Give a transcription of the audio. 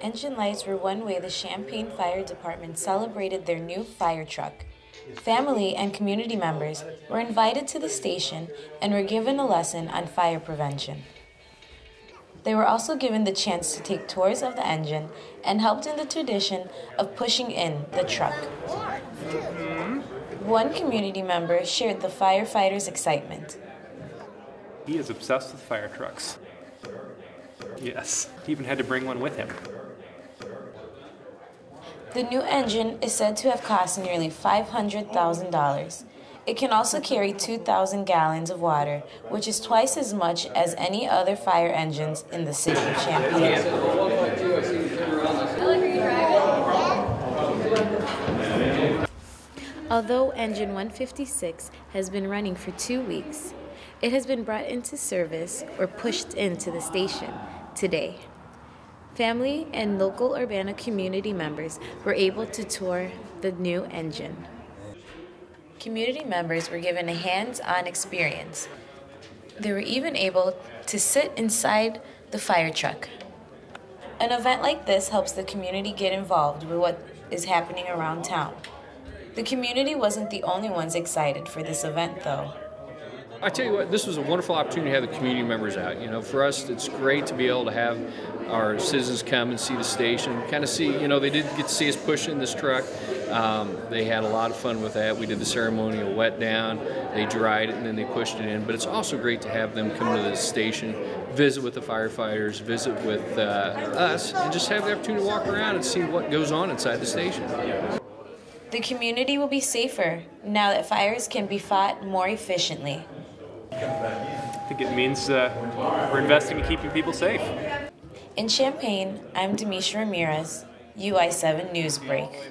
Engine lights were one way the Champaign Fire Department celebrated their new fire truck. Family and community members were invited to the station and were given a lesson on fire prevention. They were also given the chance to take tours of the engine and helped in the tradition of pushing in the truck. One community member shared the firefighter's excitement. He is obsessed with fire trucks. Yes, he even had to bring one with him. The new engine is said to have cost nearly $500,000. It can also carry 2,000 gallons of water, which is twice as much as any other fire engines in the city of Champaign. Although engine 156 has been running for 2 weeks, it has been brought into service or pushed into the station today. Family and local Urbana community members were able to tour the new engine. Community members were given a hands-on experience. They were even able to sit inside the fire truck. An event like this helps the community get involved with what is happening around town. The community wasn't the only ones excited for this event, though. I tell you what, this was a wonderful opportunity to have the community members out. You know, for us, it's great to be able to have our citizens come and see the station, kind of see, you know, they did get to see us pushing this truck. They had a lot of fun with that. We did the ceremonial wet down, they dried it, and then they pushed it in. But it's also great to have them come to the station, visit with the firefighters, visit with us, and just have the opportunity to walk around and see what goes on inside the station. The community will be safer now that fires can be fought more efficiently. I think it means we're investing in keeping people safe. In Champaign, I'm Demisha Ramirez, UI7 Newsbreak.